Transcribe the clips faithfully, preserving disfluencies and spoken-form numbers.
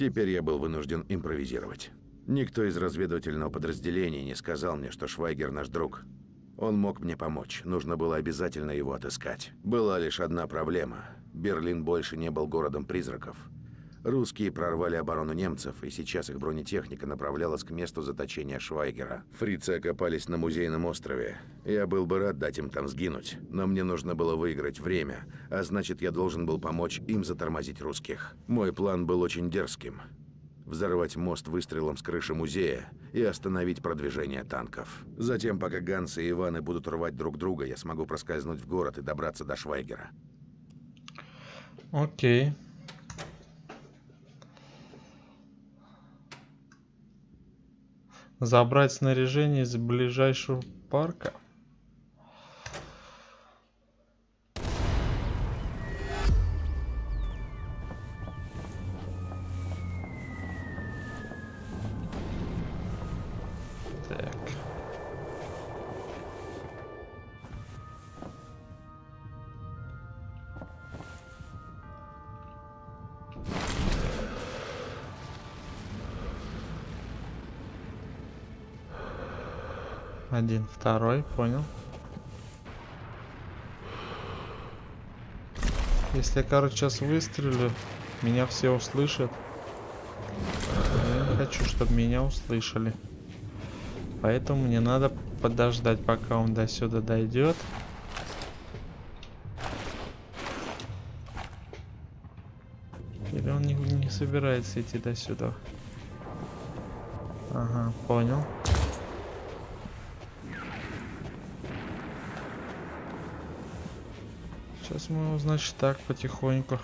Теперь я был вынужден импровизировать. Никто из разведывательного подразделения не сказал мне, что Швайгер наш друг. Он мог мне помочь, нужно было обязательно его отыскать. Была лишь одна проблема. Берлин больше не был городом призраков. Русские прорвали оборону немцев, и сейчас их бронетехника направлялась к месту заточения Швайгера. Фрицы окопались на музейном острове. Я был бы рад дать им там сгинуть, но мне нужно было выиграть время, а значит, я должен был помочь им затормозить русских. Мой план был очень дерзким. Взорвать мост выстрелом с крыши музея и остановить продвижение танков. Затем, пока Ганс и Иваны будут рвать друг друга, я смогу проскользнуть в город и добраться до Швайгера. Окей. Забрать снаряжение из ближайшего парка. Так. Один, второй, понял. Если я, короче, сейчас выстрелю, меня все услышат. Я не хочу, чтобы меня услышали. Поэтому мне надо подождать, пока он до сюда дойдет. Или он не, не собирается идти до сюда? Ага, понял. Сейчас мы его, значит, так потихоньку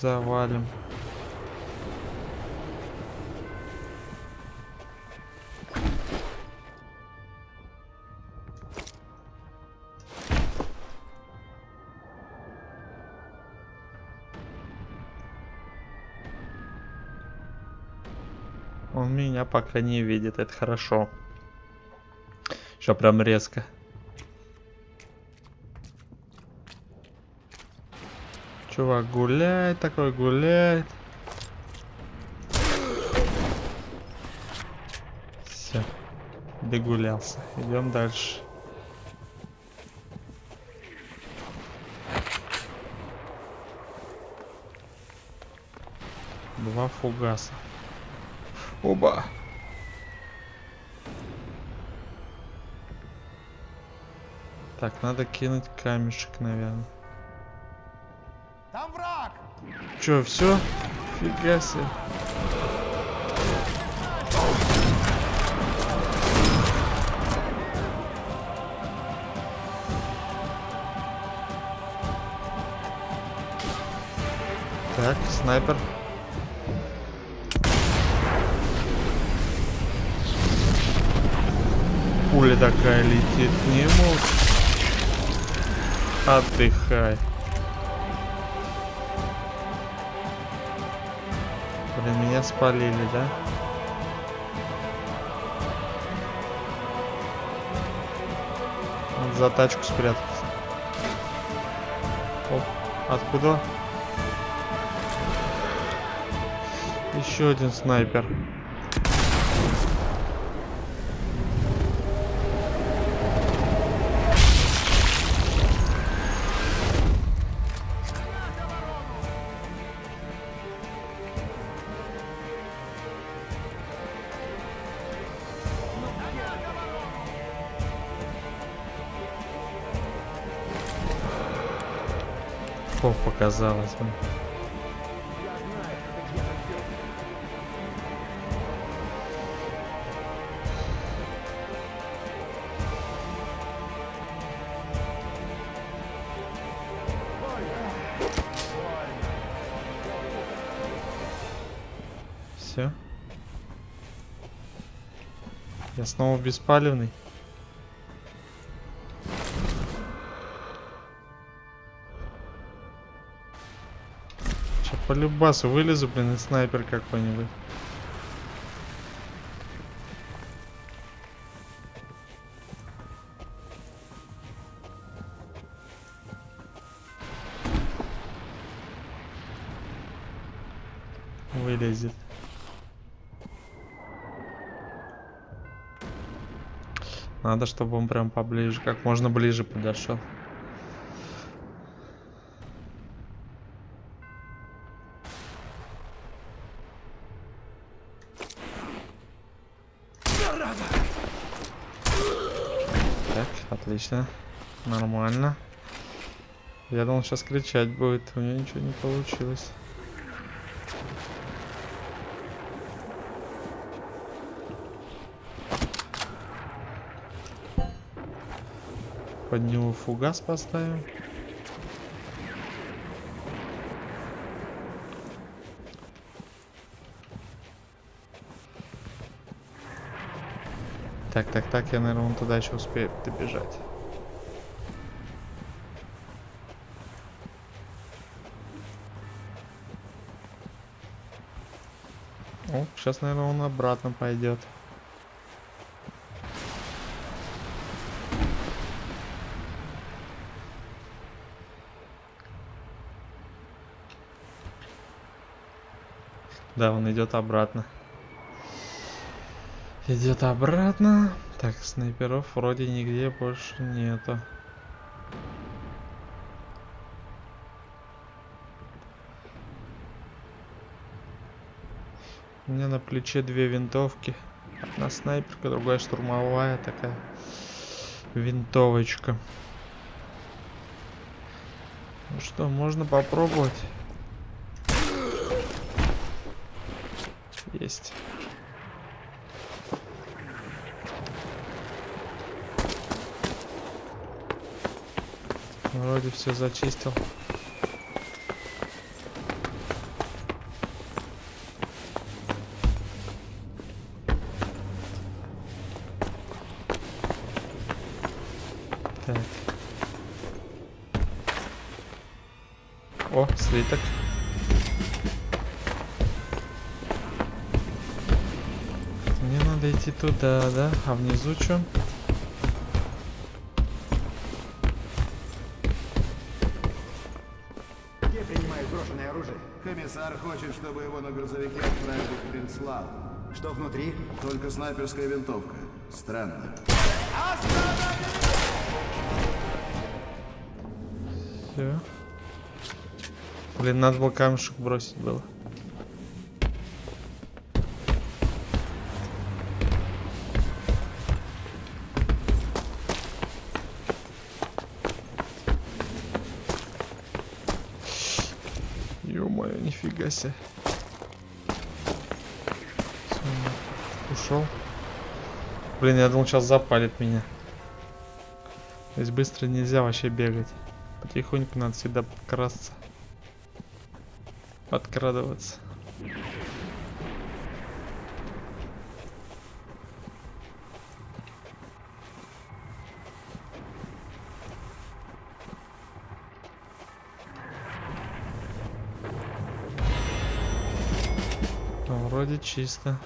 завалим. Он меня пока не видит, это хорошо. Еще прям резко. Чувак гуляет, такой гуляет. Все, догулялся. Идем дальше. Два фугаса. Оба. Так, надо кинуть камешек, наверное. Там враг! Чё, все? Фига себе. Так, снайпер. Пуля такая летит к нему. Отдыхай. Блин, меня спалили, да? Он за тачку спрятался. Оп, откуда? Еще один снайпер. Показалось бы. Все. Я снова беспалевный. По любасу вылезу, блин, и снайпер какой-нибудь. вылезет. Надо, чтобы он прям поближе, как можно ближе подошел. Так, отлично. Нормально. Я думал, сейчас кричать будет. У меня ничего не получилось. Под него фугас поставим. Так, так, так, я, наверное, вон туда еще успею добежать. О, сейчас, наверное, он обратно пойдет. Да, он идет обратно. Идет обратно. Так, снайперов вроде нигде больше нету. У меня на плече две винтовки. Одна снайперка, другая штурмовая такая винтовочка. Ну что, можно попробовать. Есть. Вроде все зачистил. Так. О, слиток. Идти туда, да? А внизу что? Я принимаю брошенное оружие. Комиссар хочет, чтобы его на грузовике отправили в Принцлав. Что внутри? Только снайперская винтовка. Странно. Все. Блин, надо было камешек бросить было. Нифига себе. Ушел. Блин, я думал, сейчас запалит меня. То есть быстро нельзя вообще бегать. Потихоньку надо всегда подкрасться. Подкрадываться. Вроде чисто.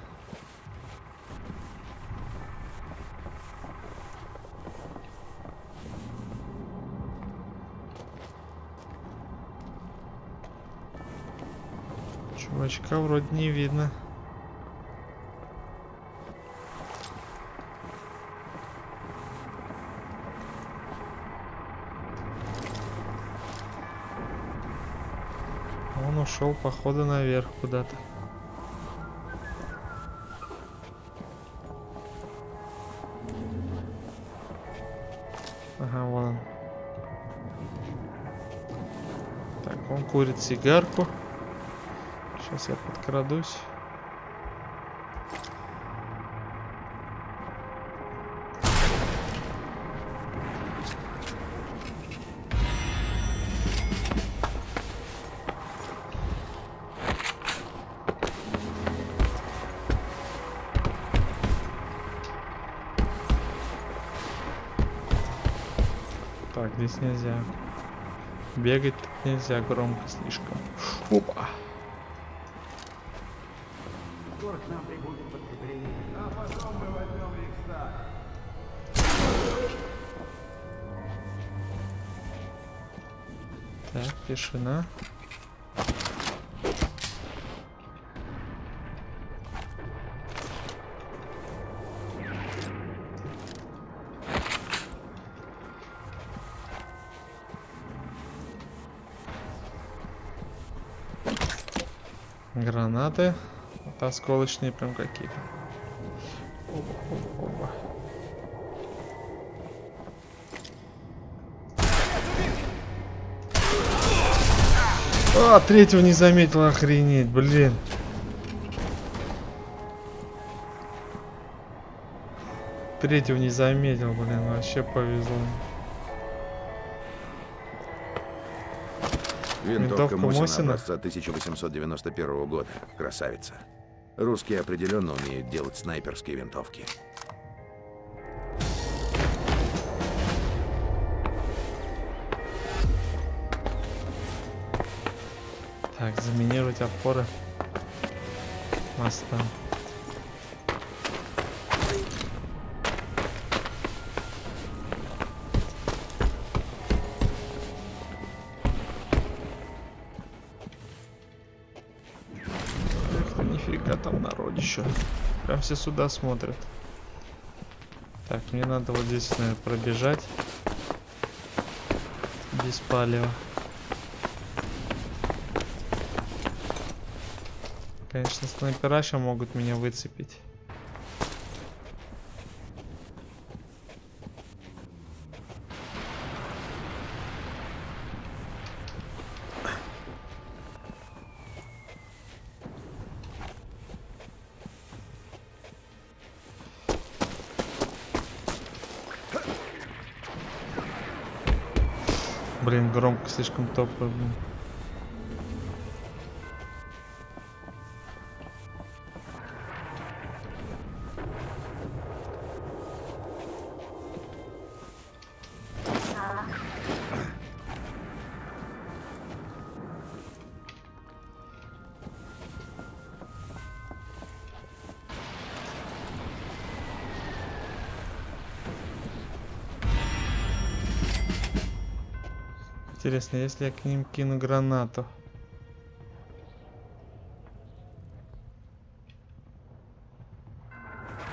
Чувачка вроде не видно. Он ушел, походу, наверх куда-то. Ага, вон. Так, он курит сигарку. Сейчас я подкрадусь. Так, здесь нельзя. Бегать тут нельзя громко слишком. Опа. Так, тишина. Гранаты. Это осколочные прям какие-то. Опа-опа-опа. А, третьего не заметил, охренеть, блин. Третьего не заметил, блин, вообще повезло. Винтовка, Винтовка Мосина образца тысяча восемьсот девяносто первого года. Красавица. Русские определенно умеют делать снайперские винтовки. Так, заминировать опоры моста. Нифига там народище. Прям все сюда смотрят. Так, мне надо вот здесь, наверное, пробежать. Без палева. Конечно, снайпера еще могут меня выцепить. Блин, громко слишком топаю. Интересно, если я к ним кину гранату.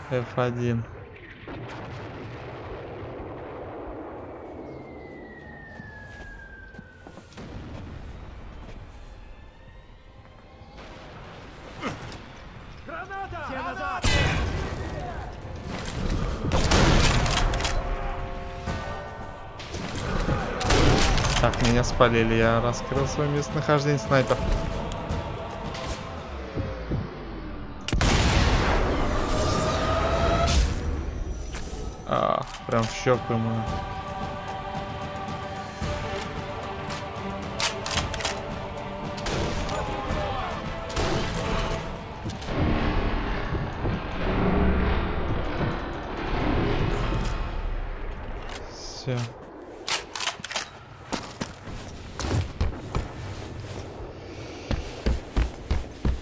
эф один. Так, меня спалили, я раскрыл свое местонахождение, снайпер. А, прям в щеку ему. Все.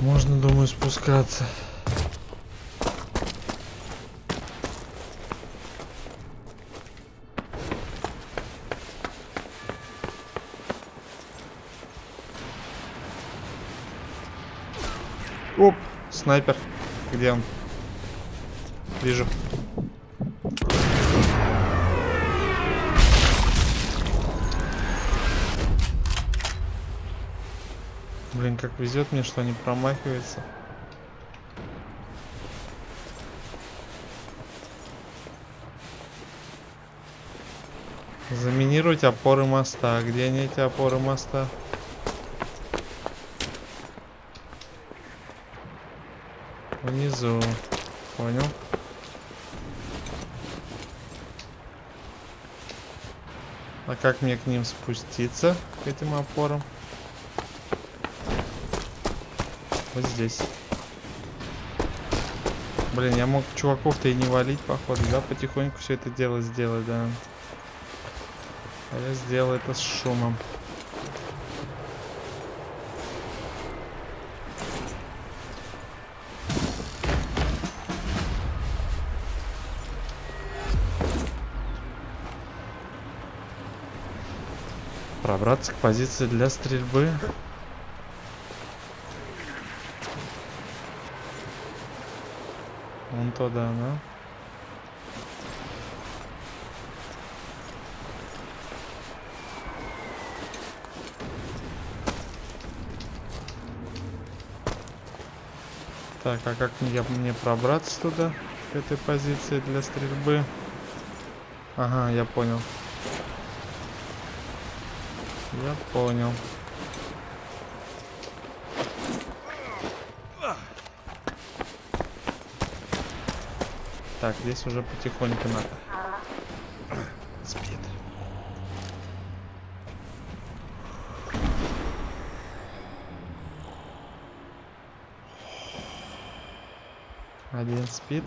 Можно, думаю, спускаться. Оп, снайпер. Где он? Вижу. Блин, как везет мне, что не промахивается. Заминировать опоры моста. Где они, эти опоры моста? Внизу. Понял? А как мне к ним спуститься, к этим опорам? Вот здесь. Блин, я мог чуваков-то и не валить, походу, да? Потихоньку все это дело сделать, да. А я сделал это с шумом. Пробраться к позиции для стрельбы. Вон то, да, да. Так, а как мне, мне пробраться туда, к этой позиции для стрельбы? Ага, я понял. Я понял. Так, здесь уже потихоньку надо. Спит. Один спит.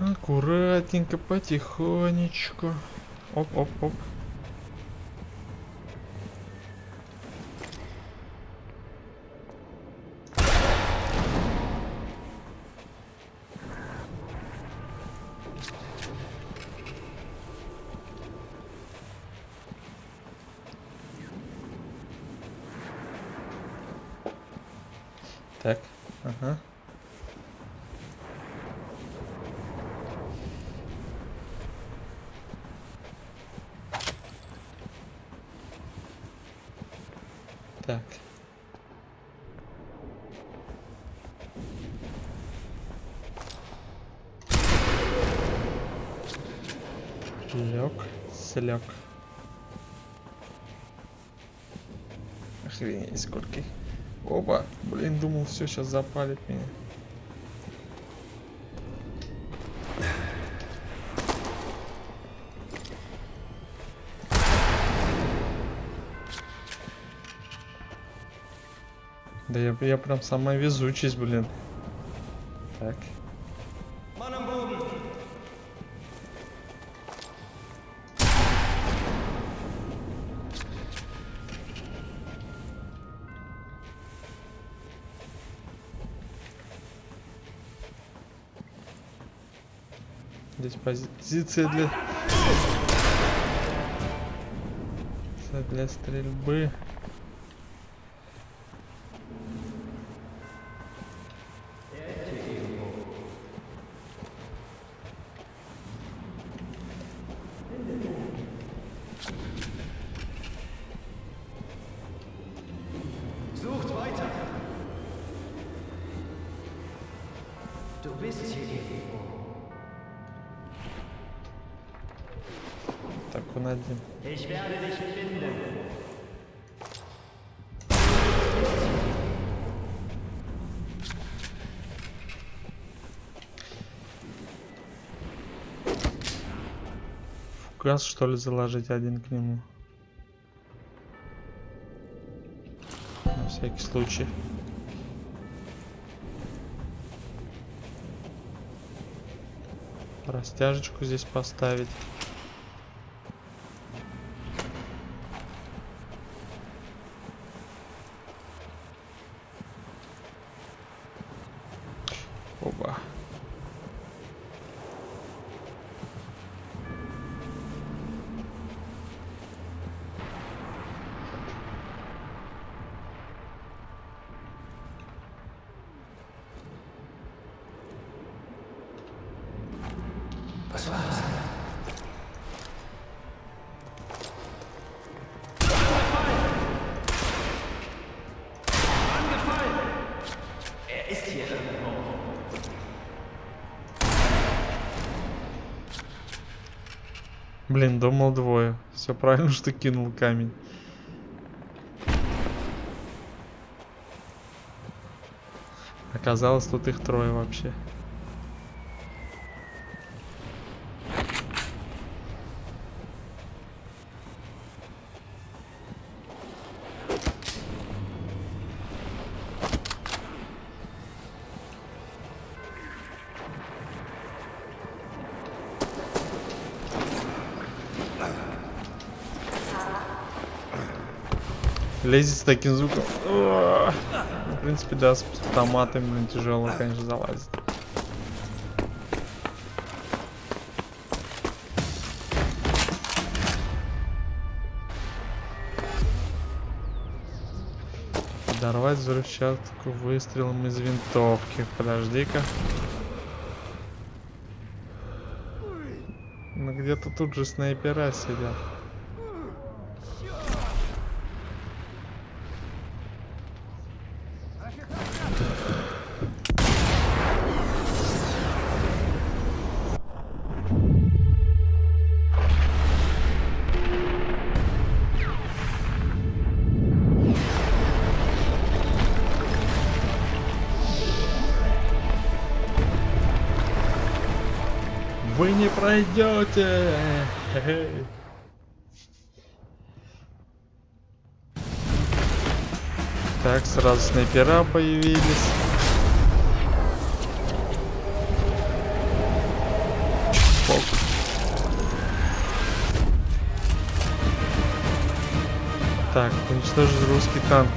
Аккуратненько, потихонечку. Оп-оп-оп. Так, ага. Так. Лег, слег. Охренеть, сколько их. Опа, блин, думал, все сейчас запалит меня. Да я, я прям сама везучись, блин. Так. Здесь позиция для для стрельбы. Так, он один. Фугас, что ли, заложить один к нему? На всякий случай. Растяжечку здесь поставить. Опа. Блин, думал двое. Все правильно, что кинул камень. Оказалось, тут их трое вообще. Лезет с таким звуком. О, в принципе, да, с автоматами, блин, тяжело, конечно, залазит. Взорвать взрывчатку выстрелом из винтовки. Подожди-ка. Ну где-то тут же снайпера сидят. Вы не пройдете. Так, сразу снайпера появились. Оп. Так, уничтожить русский танк.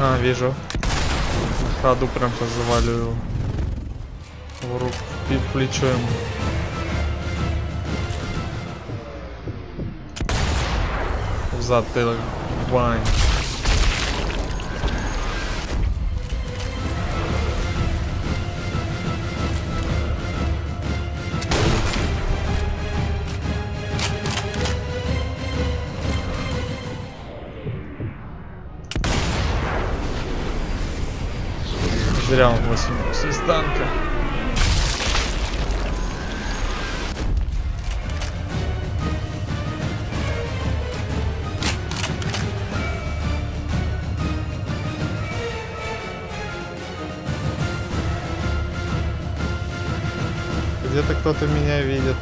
Ага, вижу. На ходу прям сейчас заваливаю. В руку, в плечо ему. В затылок. Бань. Зря он высунулся из танка. Где-то кто-то меня видит.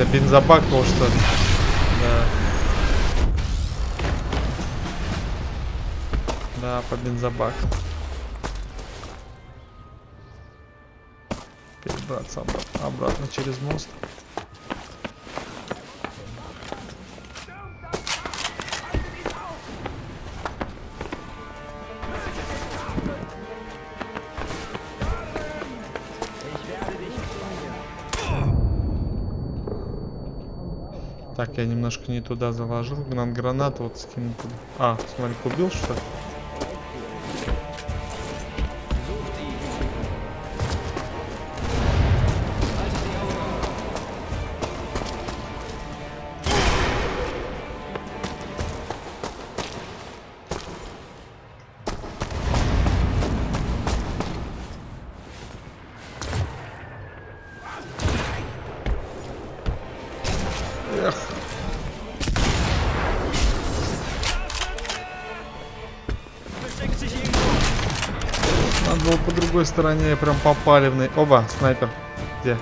Это бензобак был, что ли? Да. Да, по бензобаку. Перебраться обратно, обратно через мост. Так, я немножко не туда завожу. Гран гранату вот скину туда. А, смотри, убил что ли? Надо было по другой стороне, прям попали в ней. Оба, снайпер. Где?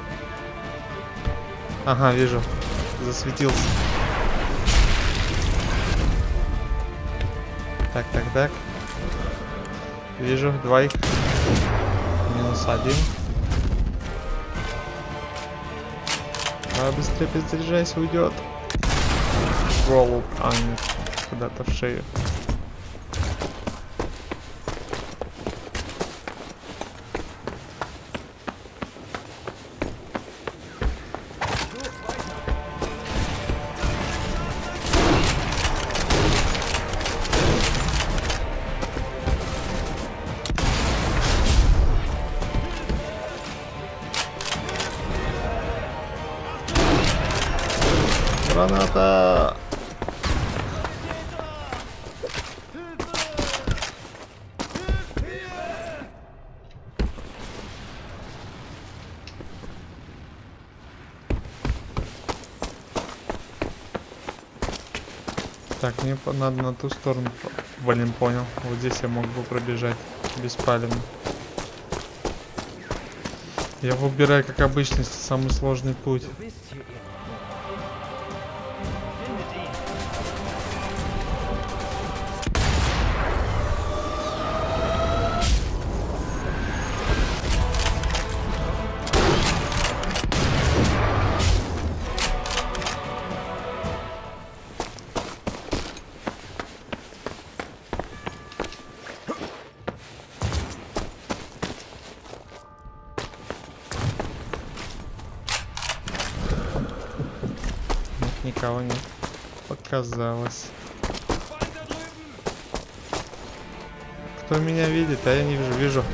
Ага, вижу. Засветился. Так, так, так. Вижу, двоих. Минус один. Давай быстрее перезаряжайся, уйдет. Голуб, а нет, куда-то в шею. Граната! Так, мне надо на ту сторону. Блин, понял. Вот здесь я мог бы пробежать. беспалевно. Я выбираю, как обычно, самый сложный путь. Никого не показалось. Кто меня видит, а я не вижу. Вижу.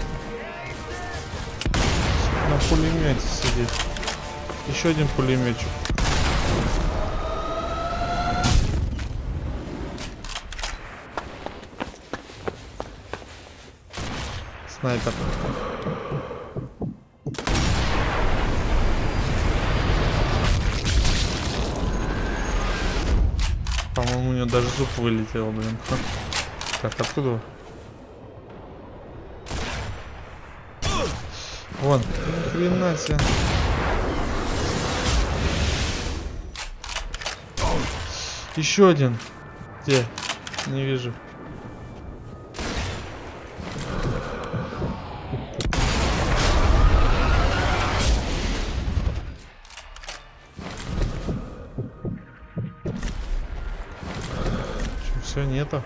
На пулемете сидит. Еще один пулеметчик. Снайпер. По-моему, у него даже зуб вылетел, блин. Так, откуда? Вон, хрена себе. Еще один. Где? Не вижу. Нету.